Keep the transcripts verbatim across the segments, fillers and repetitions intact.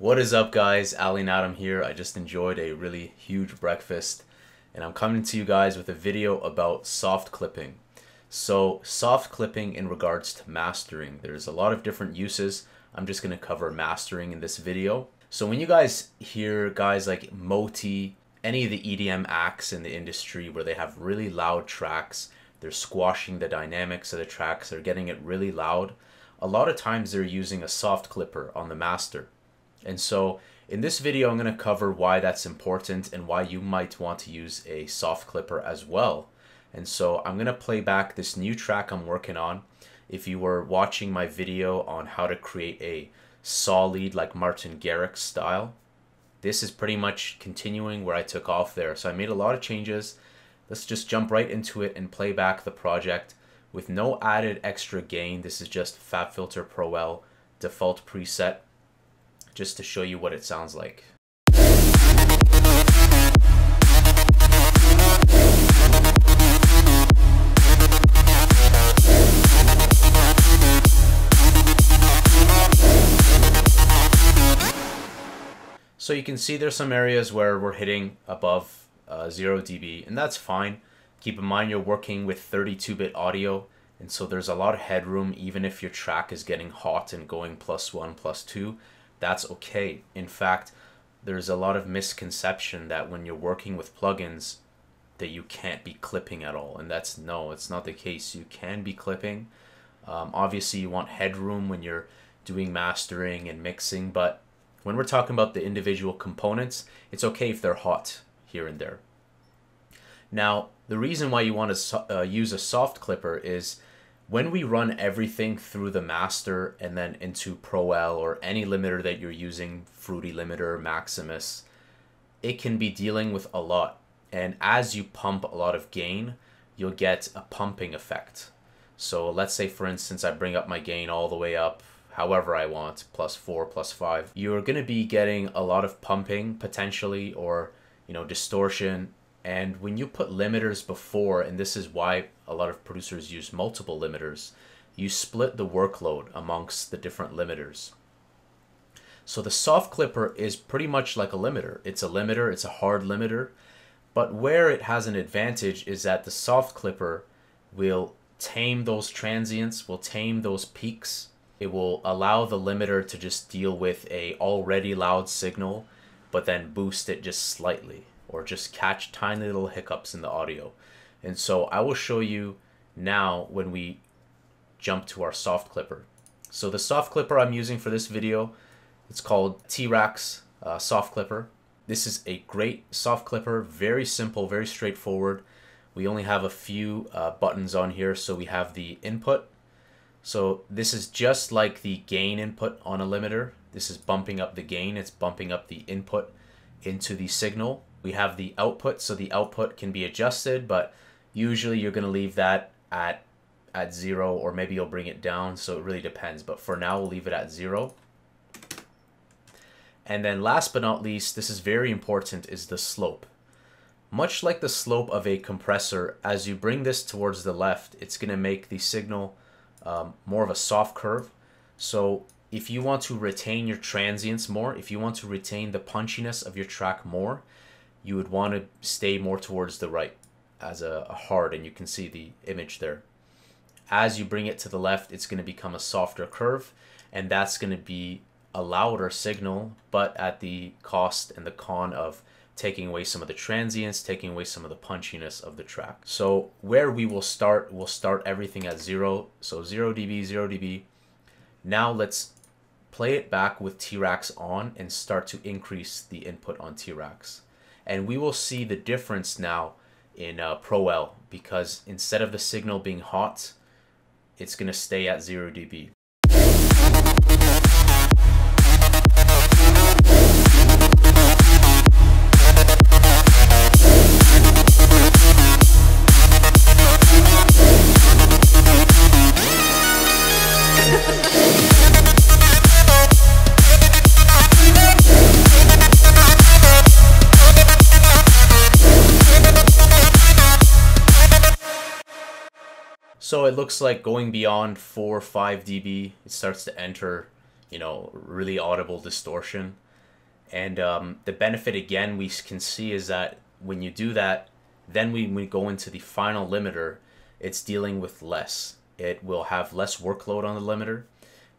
What is up, guys? Ali and Adam here. I just enjoyed a really huge breakfast and I'm coming to you guys with a video about soft clipping. So soft clipping in regards to mastering, there's a lot of different uses. I'm just going to cover mastering in this video. So when you guys hear guys like Moti, any of the E D M acts in the industry where they have really loud tracks, they're squashing the dynamics of the tracks, they're getting it really loud. A lot of times they're using a soft clipper on the master. And so in this video, I'm going to cover why that's important and why you might want to use a soft clipper as well. And so I'm going to play back this new track I'm working on. If you were watching my video on how to create a saw lead like Martin Garrix style, this is pretty much continuing where I took off there. So I made a lot of changes. Let's just jump right into it and play back the project with no added extra gain. This is just FabFilter Pro L default preset, just to show you what it sounds like. So you can see there's some areas where we're hitting above uh, zero D B, and that's fine. Keep in mind you're working with thirty-two bit audio, and so there's a lot of headroom. Even if your track is getting hot and going plus one, plus two, that's okay. In fact, there's a lot of misconception that when you're working with plugins that you can't be clipping at all. And that's, no, it's not the case. You can be clipping. Um, obviously you want headroom when you're doing mastering and mixing, but when we're talking about the individual components, it's okay if they're hot here and there. Now, the reason why you want to uh, use a soft clipper is when we run everything through the master and then into Pro L or any limiter that you're using, Fruity Limiter, Maximus, it can be dealing with a lot. And as you pump a lot of gain, you'll get a pumping effect. So let's say, for instance, I bring up my gain all the way up, however I want, plus four, plus five. You're going to be getting a lot of pumping potentially, or, you know, distortion. And when you put limiters before, and this is why a lot of producers use multiple limiters, you split the workload amongst the different limiters. So the soft clipper is pretty much like a limiter. It's a limiter, it's a hard limiter, but where it has an advantage is that the soft clipper will tame those transients, will tame those peaks. It will allow the limiter to just deal with a already loud signal, but then boost it just slightly, or just catch tiny little hiccups in the audio. And so I will show you now when we jump to our soft clipper. So the soft clipper I'm using for this video, it's called T-Racks uh, soft clipper. This is a great soft clipper, very simple, very straightforward. We only have a few uh, buttons on here. So we have the input. So this is just like the gain input on a limiter. This is bumping up the gain. It's bumping up the input into the signal. We have the output, so the output can be adjusted, but usually you're going to leave that at at zero, or maybe you'll bring it down, so it really depends. But for now, we'll leave it at zero. And then last but not least, this is very important, is the slope. Much like the slope of a compressor, as you bring this towards the left, it's going to make the signal um, more of a soft curve. So if you want to retain your transients more, if you want to retain the punchiness of your track more, you would want to stay more towards the right as a, a hard, and you can see the image there. As you bring it to the left, it's going to become a softer curve, and that's going to be a louder signal, but at the cost and the con of taking away some of the transients, taking away some of the punchiness of the track. So where we will start, we'll start everything at zero. So zero D B, zero D B. Now let's play it back with T-Racks on and start to increase the input on T-Racks. And we will see the difference now in uh, Pro L, because instead of the signal being hot, it's going to stay at zero D B. So it looks like going beyond four, five D B, it starts to enter, you know, really audible distortion. And um, the benefit, again, we can see is that when you do that, then we, we go into the final limiter, it's dealing with less. It will have less workload on the limiter.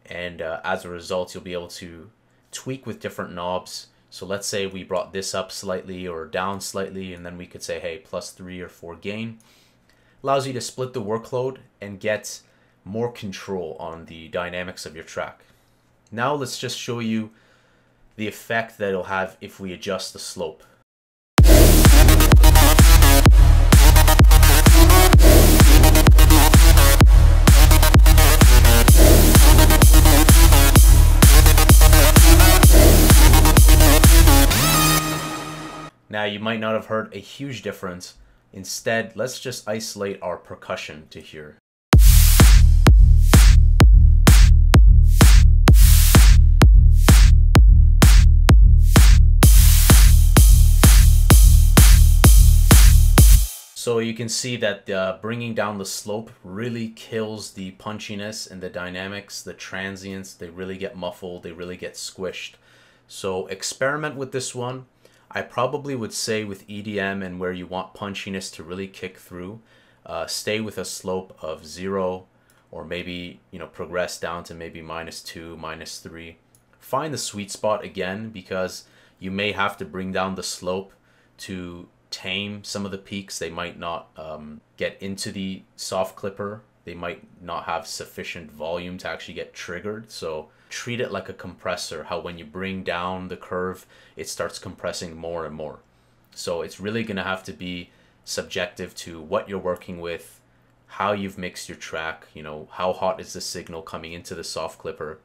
And uh, as a result, you'll be able to tweak with different knobs. So let's say we brought this up slightly or down slightly, and then we could say, hey, plus three or four gain. Allows you to split the workload and get more control on the dynamics of your track. Now let's just show you the effect that it'll have if we adjust the slope. Now you might not have heard a huge difference. Instead, let's just isolate our percussion to here. So you can see that uh, bringing down the slope really kills the punchiness and the dynamics, the transients. They really get muffled, they really get squished. So experiment with this one. I probably would say with E D M and where you want punchiness to really kick through, uh, stay with a slope of zero, or maybe, you know, progress down to maybe minus two, minus three. Find the sweet spot again, because you may have to bring down the slope to tame some of the peaks. They might not um, get into the soft clipper. They might not have sufficient volume to actually get triggered. So treat it like a compressor, how when you bring down the curve, it starts compressing more and more. So it's really gonna have to be subjective to what you're working with, how you've mixed your track, you know, how hot is the signal coming into the soft clipper.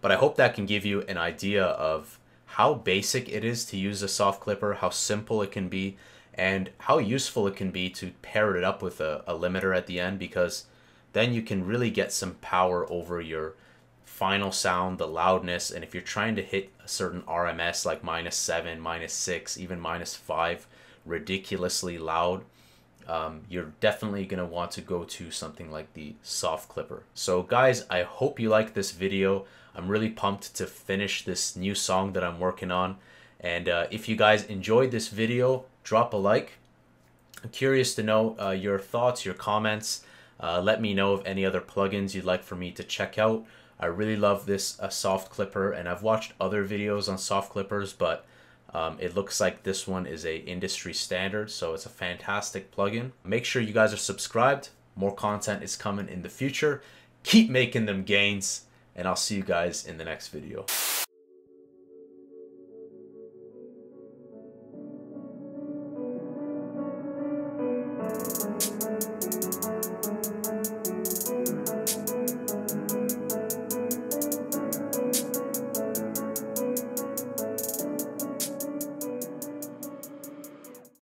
But I hope that can give you an idea of how basic it is to use a soft clipper, how simple it can be, and how useful it can be to pair it up with a, a limiter at the end, because then you can really get some power over your final sound, the loudness. And if you're trying to hit a certain R M S like minus seven, minus six, even minus five, ridiculously loud, um, you're definitely gonna want to go to something like the soft clipper. So guys, I hope you like this video. I'm really pumped to finish this new song that I'm working on. And uh, if you guys enjoyed this video, drop a like. I'm curious to know uh, your thoughts, your comments. Uh, let me know of any other plugins you'd like for me to check out. I really love this uh, soft clipper, and I've watched other videos on soft clippers, but um, it looks like this one is a industry standard, so it's a fantastic plugin. Make sure you guys are subscribed. More content is coming in the future. Keep making them gains, and I'll see you guys in the next video.